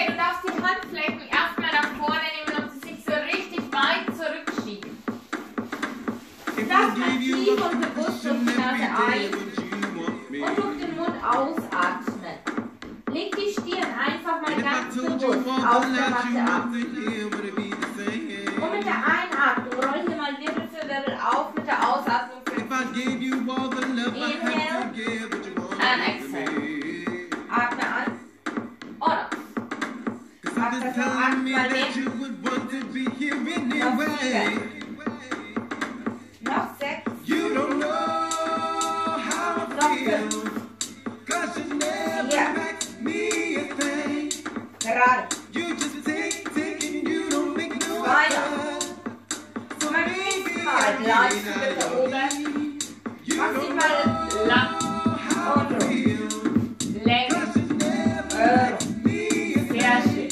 Okay, du darfst die Handflächen erstmal nach vorne nehmen und sie sich so richtig weit zurückschieben. Das aktiv und bewusst durch die Nase ein und durch den Mund ausatmen. Leg die Stirn einfach mal ganz bewusst auf der Matte ab. Und mit der Einatmung roll hier mal Wirbel für Wirbel auf, mit der Ausatmung für Inhale and exhale. Atme an. Something's telling me that you would want to be here anyway. Not sick. You don't know how I feel. Cause you never make me a thing. You just take and you don't make no sense. So maybe I need you. You don't know how I feel. Cause you never make me a thing.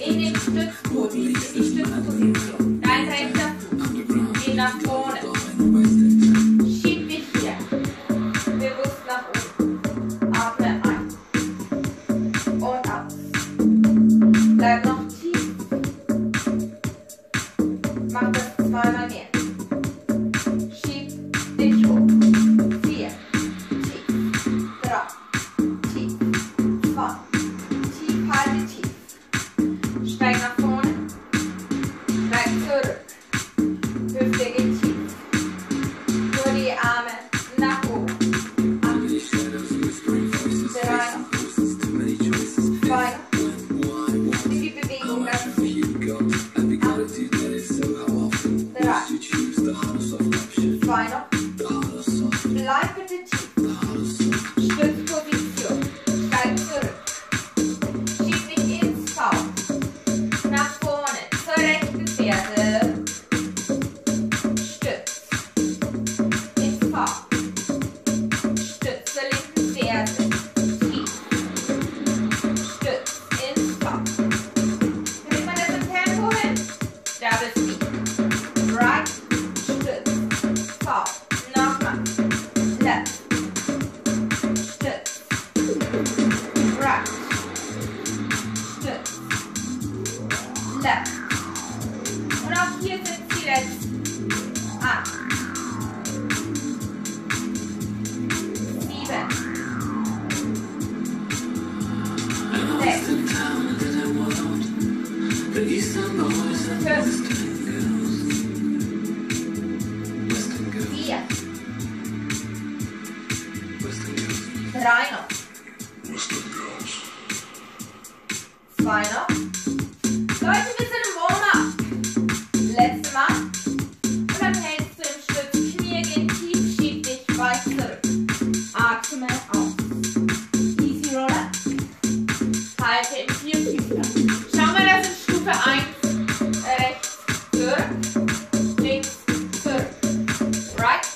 In den Stützposition. left. Und auch hier sind sie jetzt 8, 7, 6, 5, 4, 3 noch. 2 noch. Leute, wir sind im Warm-up. Letzte Mal. Und dann hältst du im Stück. Knie gehen tief, schieb dich weit zurück. Atme aus. Easy Roller. Halte im Vierfüßler. Schau mal, das ist Stufe 1. Rechts, zurück. Links, zurück. Right.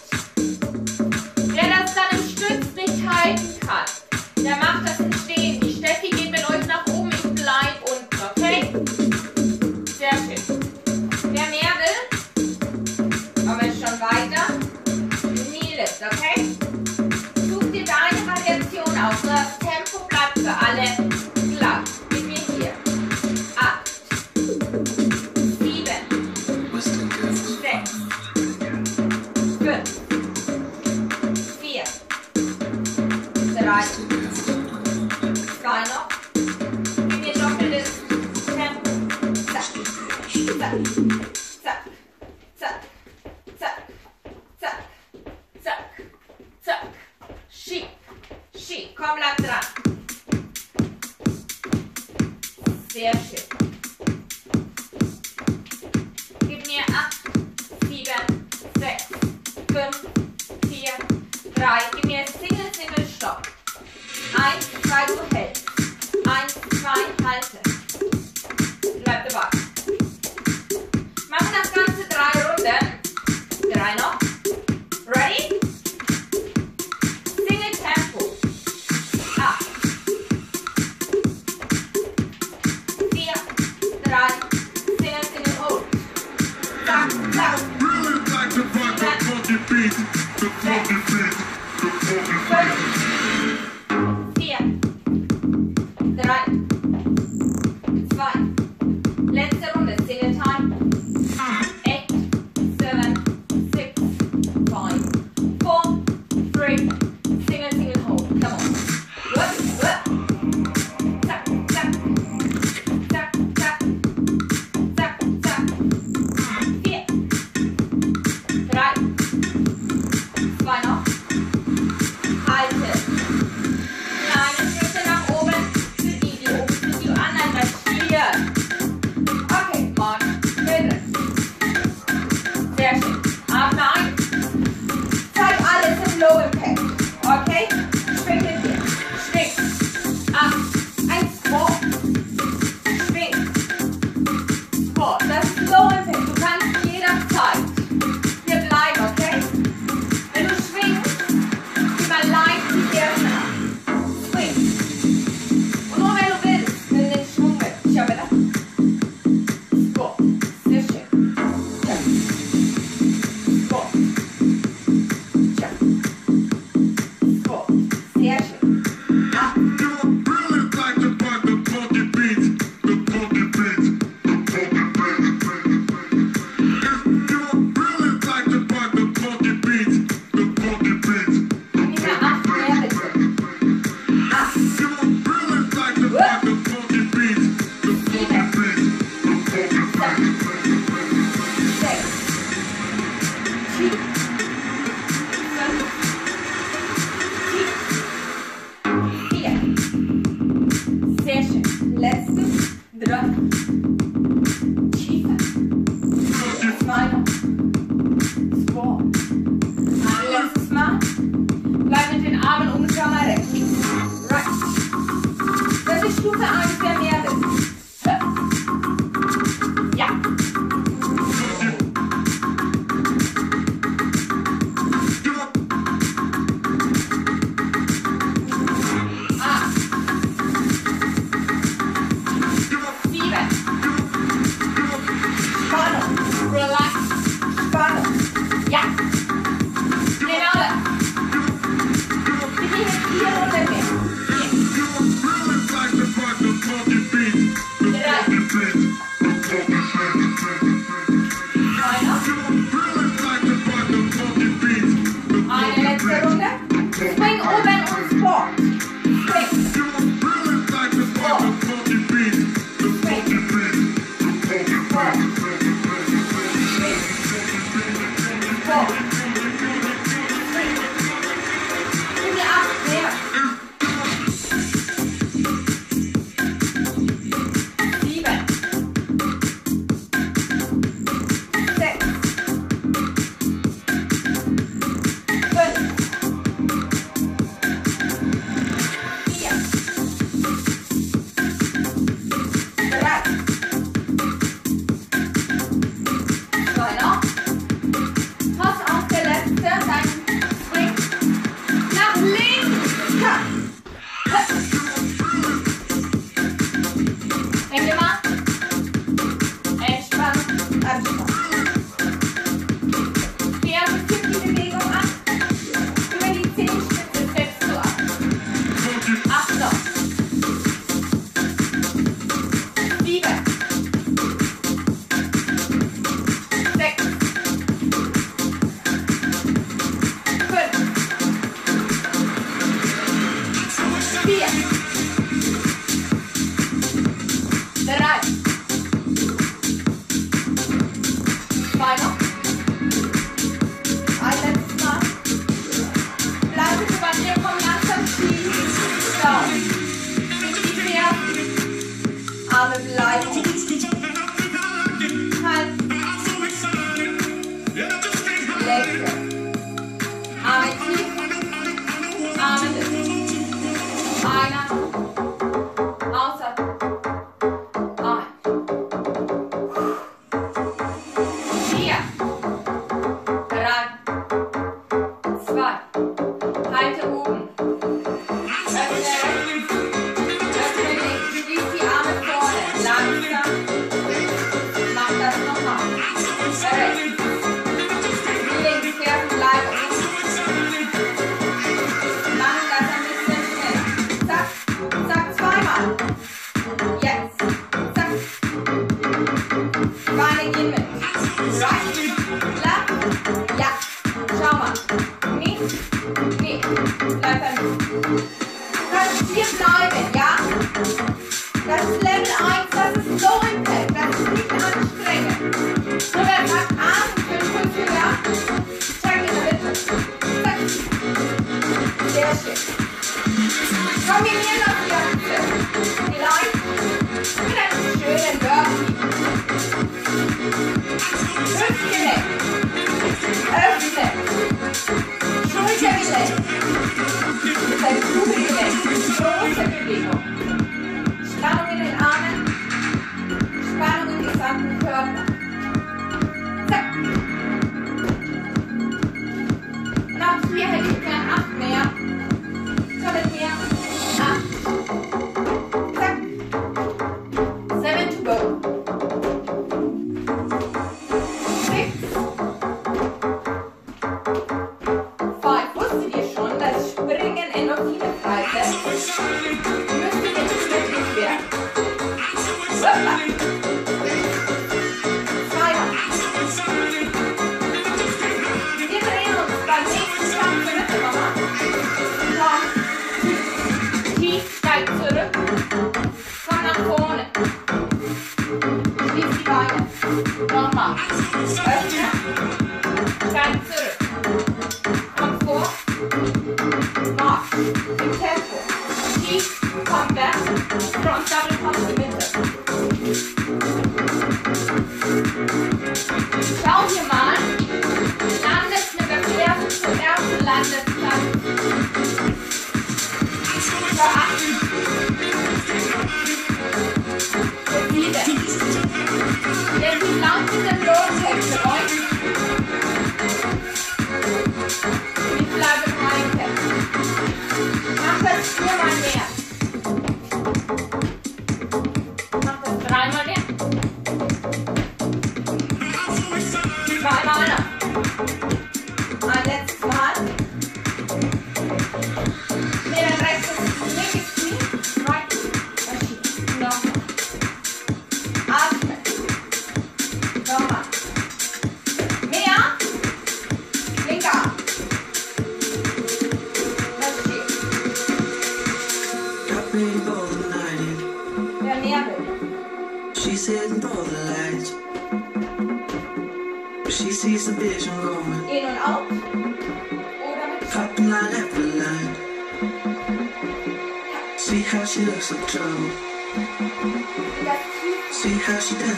Wer das dann im Stück nicht halten kann, der macht das im Stehen. Die Steffi geht mit euch nach oben. Okay? Such dir deine Variation aus. Das Tempo bleibt für alle klar. Mit mir hier. 8, 7, 6, 5, 4, 3, 2 noch. Gib mir doppeltes Tempo. Zack, zack, zack, zack, zack, zack. Zack, schieb, schieb, komm, bleib dran. Sehr schön. Gib mir 8, 7, 6, 5, 4, 3. Gib mir Single Stopp. 1, 2, du hältst. 1, 2, halte. Bleib dabei. Machen das Ganze 3 Runden. 3 noch. Ready? Arme bleiben. Keep that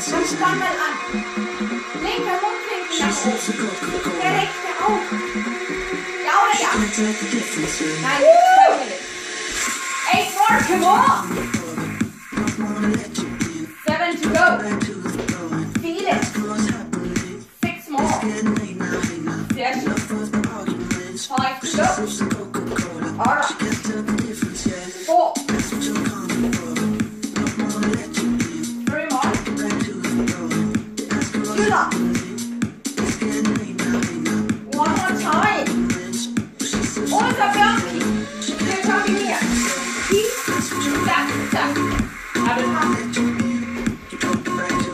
stuff. I will have it.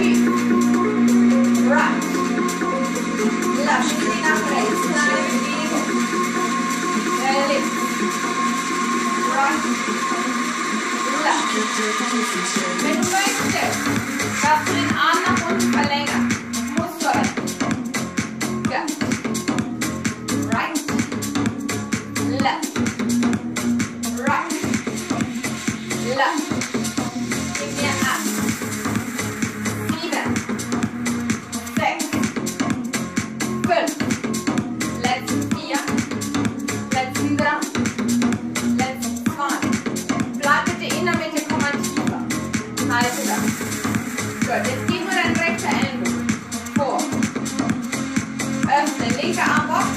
Wenn du möchtest, darfst du den Arm nach unten verlängern. Musst du rein. Ja. Right. Left. Right. Left. Gib mir 8, 7, 6, 5. Letzten 4. Letzten 3. Letzten 2. Bleib bitte in der Mitte. Halte das. Gut, jetzt gib nur dein rechter Ellenbogen vor. Öffne, linke Armbox.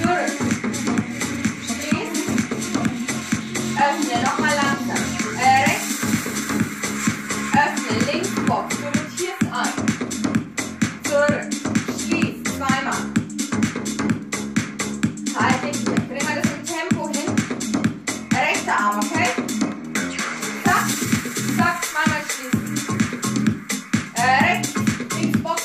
Zurück. Schließ. Öffne, nochmal langsam. Rechts. Öffne, links, Box. Du rotierst an. Zurück. Schließ. Zweimal. Halte dich hier. Bring mal das im Tempo hin. Rechter Arm, okay? Come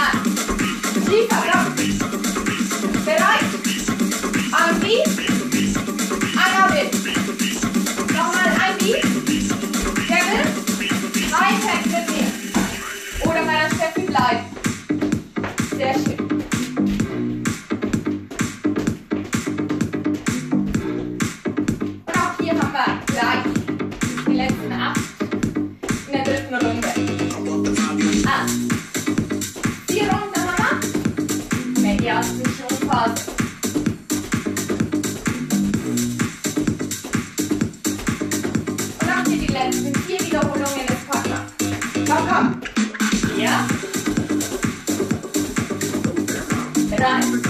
on. się opada. Odamcie die Lenz, więc hier wiederholungen des Partners. Komm, komm. Ja. Rein.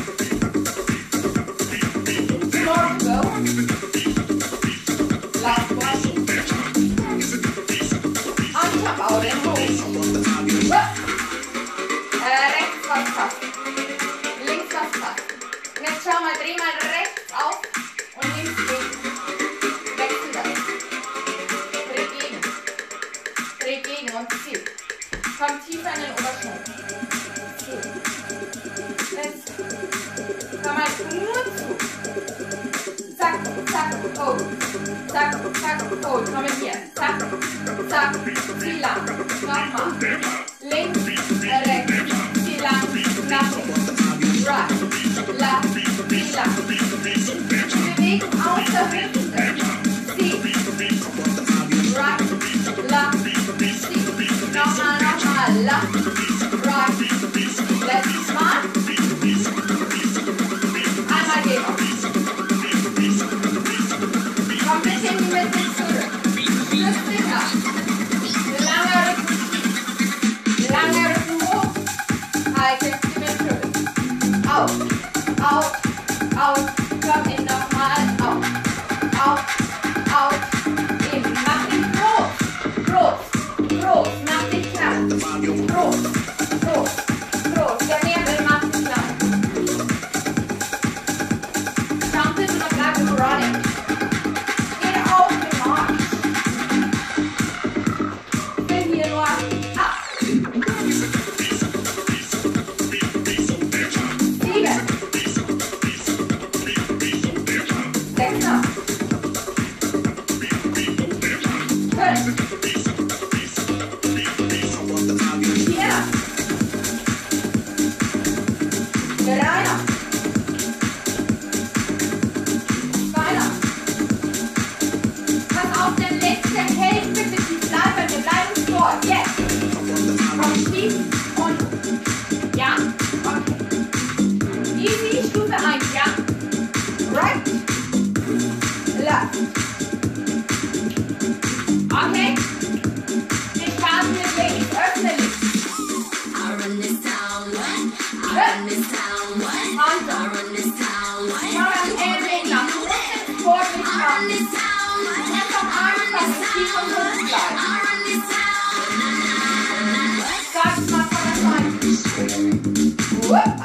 Whoop!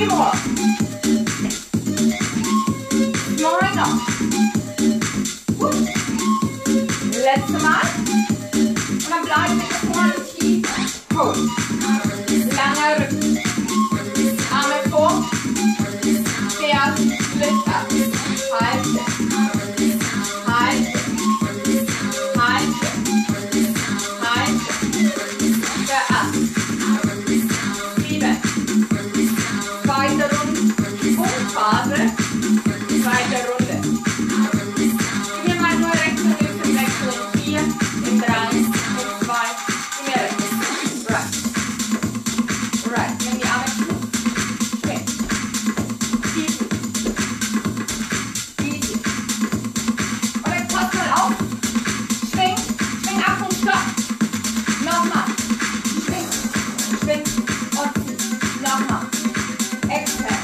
Biła. Florina. Letzte Mal. Und dann bleiben wir hier vorne tief. Hoch. Langer Rücken. Arme vor. Der Lift ab. Halte. Halte. Halte. Halte. Hör ab. 7. Zweite Runde. Hochphase. Zweite Runde. Gib mir mal nur rechts und links im Wechsel. In 4, in 3, in 2. Gib mir rechts. Right. Right. Nimm die Arme zu. Okay. Easy. Easy. Und jetzt passt mal auf. Schwing. Schwing ab und stopp. Nochmal. Schwing. Schwing. Und zieh. Nochmal. Exhale.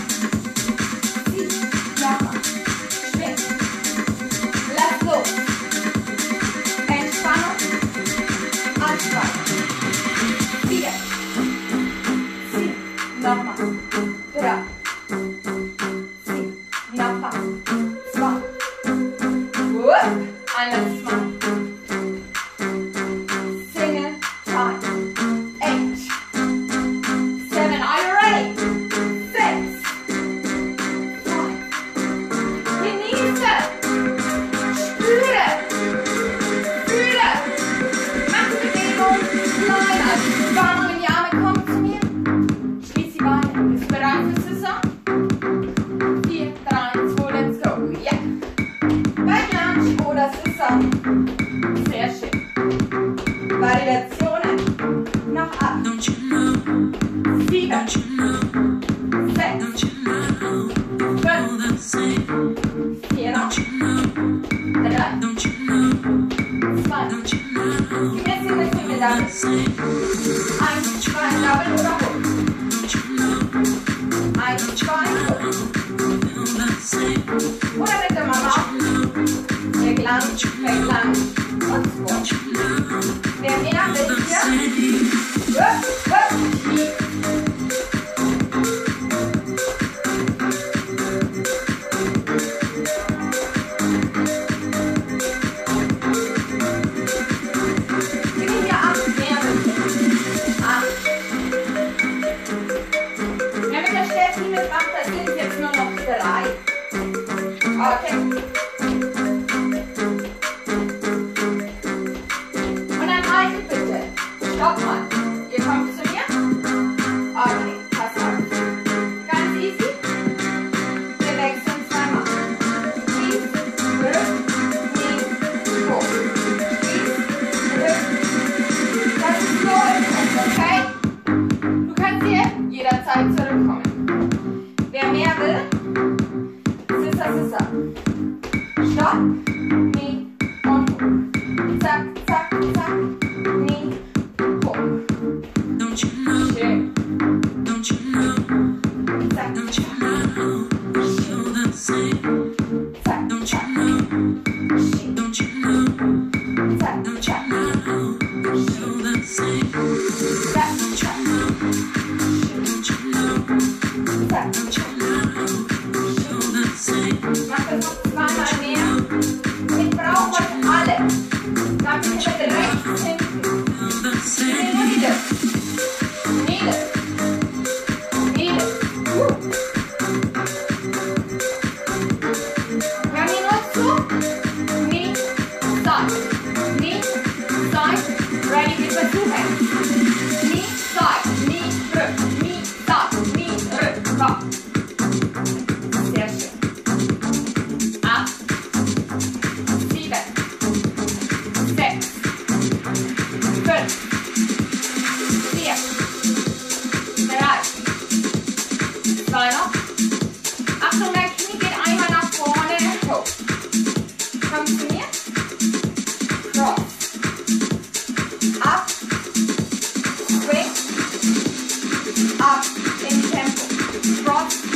Up in tempo. Cross.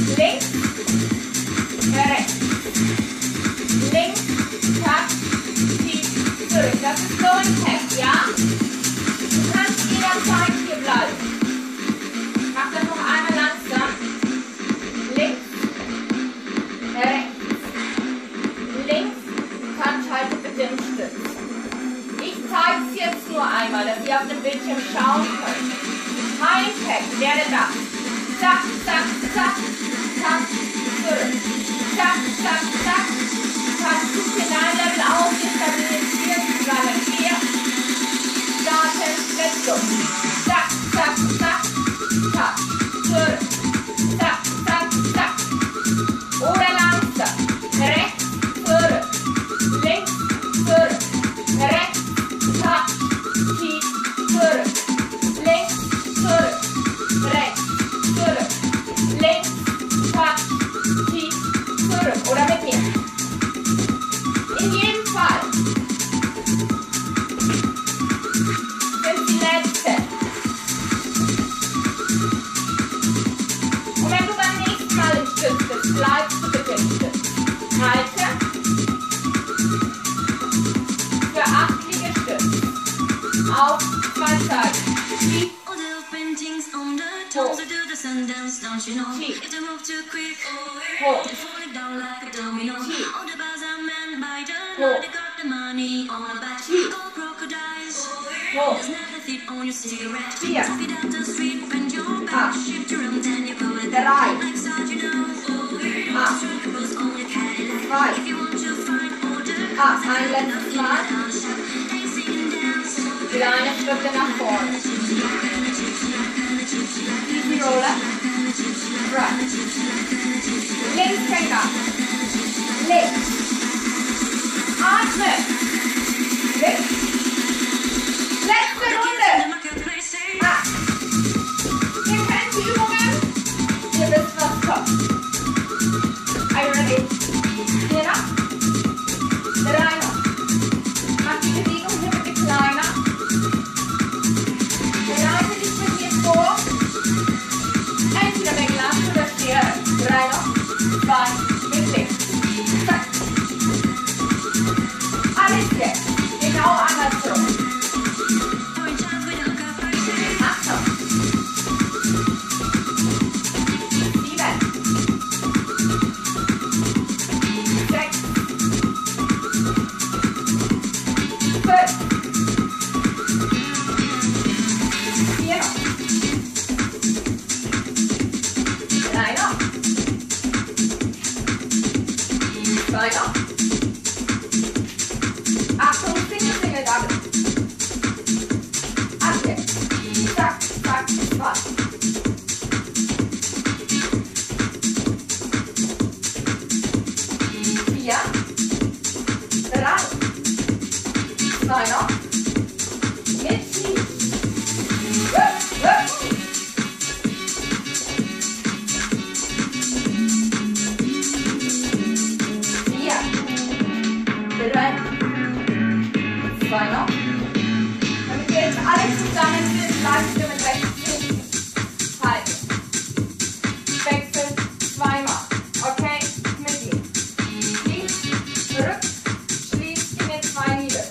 links naar rechts, links naar links zurück. Das ist so ein Test, ja? Du kannst jederzeit hier bleiben. Mach das noch einmal langsam. Links, rechts, links, Handhalte bitte im Stütz. Ich zeige es jetzt nur einmal, dass ihr auf dem Bildschirm schauen könnt. Hightech, werde da. Zack, zack, zack, zack, zurück. Zack, zack, zack. Passt gut den Level auf, stabilisiert, bleiben hier. Starten, let's go. Zack, zack, zack, zack, zurück. Zack, zack, zack. Oder langsam. Rechts, zurück. Links, zurück. Rechts, zack, tief, zurück. Links, zurück. Rechts. Links, zack, tief, zurück oder mit mir. In jedem Fall sind die letzten. Und wenn du beim nächsten Mal im Stütz bist, bleibst du bitte im Stütz. Halte für 8 Liegestütze auf 2 Seiten. Don't you know? If they move too quick, oh, they fall down like a domino. All the bars are manned by the law. They got the money on the back. All crocodiles. There's not a thief on your cigarette. Take it down the street, bend your back, shift your arms, and you go with the line. Like Sargino, struck was only Cadillac. If you want to find order, I let the fly. Ain't singing dance. Die Leine schwirrt nach vorne. Easy roller. Right. Links, fängt an. Links. Atme. Links. Letzte Runde. Acht. Ihr kennt die Übungen. Ihr wisst, was kommt. Are you ready? Hier noch. Drei noch. Mach die Bewegung hier bitte kleiner. Bereite dich mit mir vor. Entweder weglaufen oder stehen. 3 noch, 2, mit links. Zack. Alles jetzt. Genau andersrum. 8 noch. 7. 6. 5. 4 noch. 2 noch. Achtung, Single, Single, Double. 8 jetzt. Zack, zack, was. Vier. 3. 2 noch. Jetzt nicht. Noch. Damit wir jetzt alles zusammenführen, bleiben wir mit rechts links. Halten. Wechseln zweimal. Okay? Mit ihm. Links, zurück, schließt in den 2 Hiebe.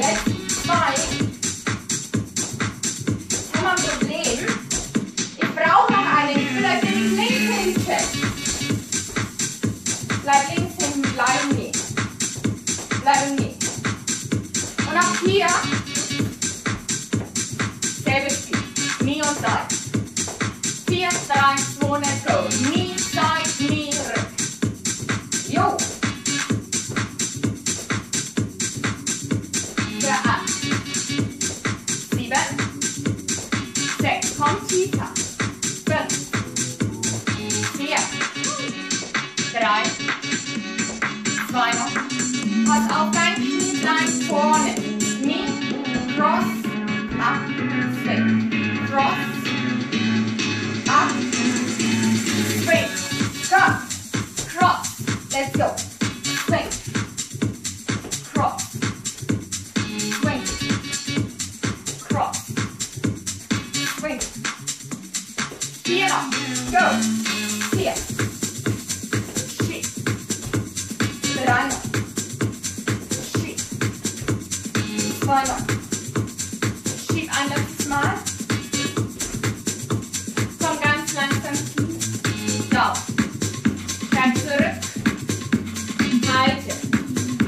Let's find. Immer ein Problem. Ich brauche noch eine. Ich will euch nämlich links hinten. Bleib links hinten, bleib im Weg. Bleib im Weg. Und auch hier. Selbes Spiel. Knee und Seil. 4, 3, 2, let's go. Knee, Seil, Knee, Rück. Jo. Pass auf dein Knie, bleib vorne. Knie, cross, up, straight. Cross, up, straight. Cross, cross. Let's go. Swing, cross, swing, cross, swing. Here, go. Here. Shift. Rein. Schieb ein letztes Mal. Komm ganz langsam hin. Down. Dann zurück. Halte.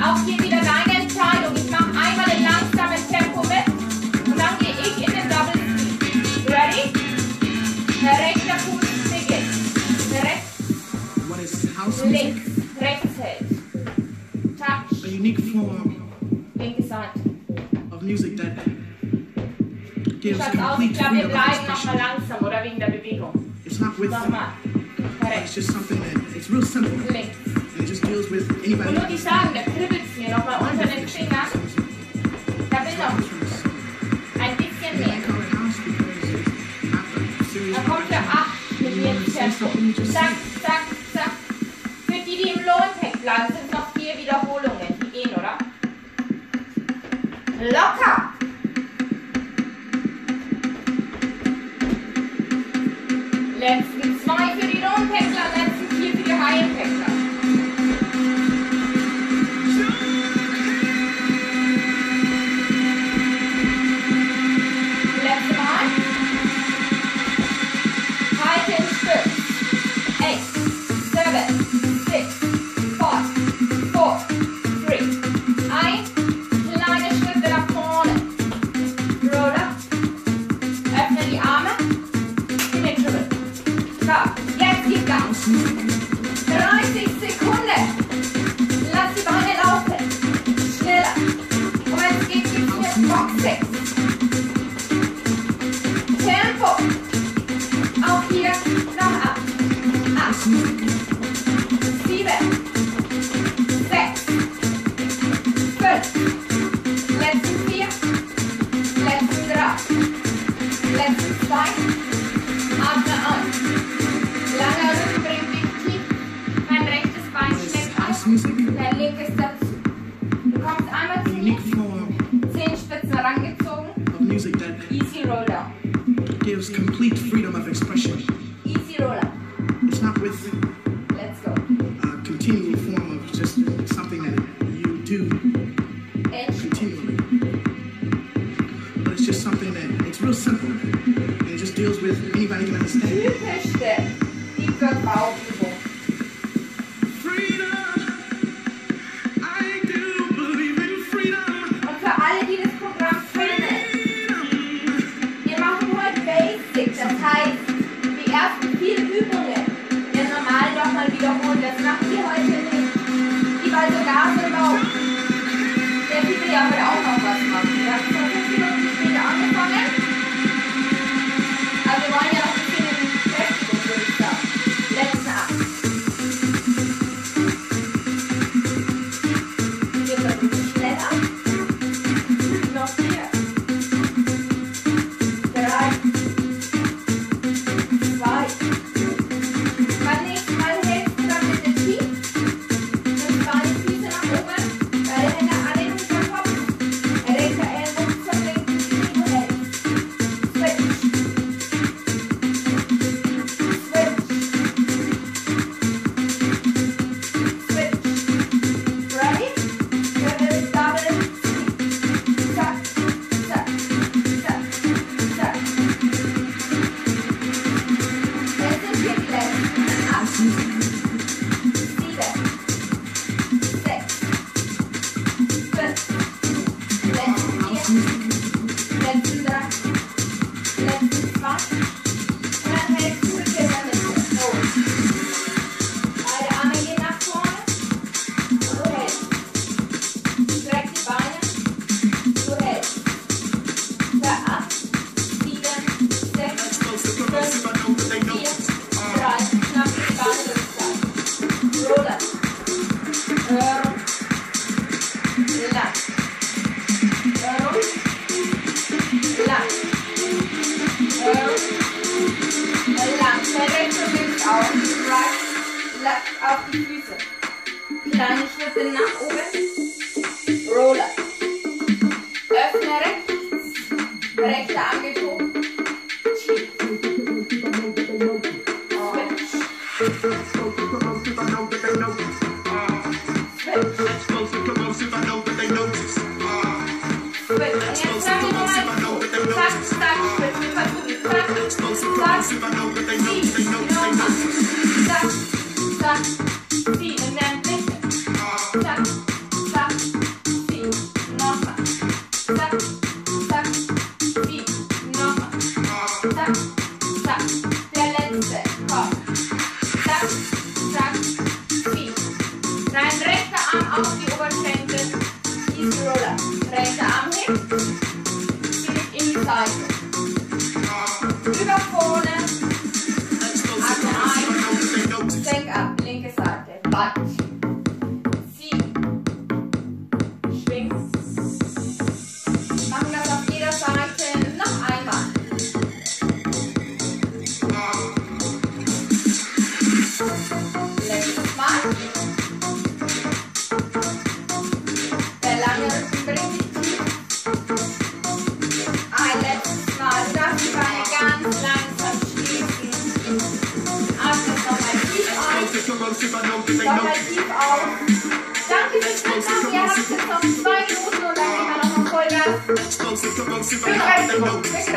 Auch hier wieder deine Entscheidung. Ich mache einmal ein langsames Tempo mit. Und dann gehe ich in den Double Speed. Ready? Der rechte Fuß beginnt. Rechts. Links. Rechts hält. Touch. Linke Seite. Music that gives complete freedom of expression. It's not with them. It's just something that it's real simple. And it just deals with anybody. Und nur die Schaden, der kribbelt hier nochmal unter den Fingern. Da will noch ein bisschen mehr. Dann kommt der 8 mit ihrem Tempo. Zack, zack, zack. Für die, die im Low-Impact bleiben, sind noch 4 Wiederholungen. Die gehen, oder? Locker! Letzten 2 für die Low-Impact-Ler, letzten 4 für die High-Impact-Ler. Letzte Mal. Halte in Stück. 8, 7, 6, 5, 4, 3, 1. Auf die Füße. Kleine Schritte nach oben. Roller. Öffne rechts. Rechter Arm geht hoch. Schieb. Switch. Danke fürs Mitmachen. Ihr habt jetzt noch 2 Minuten und dann gehen wir nochmal Vollgas.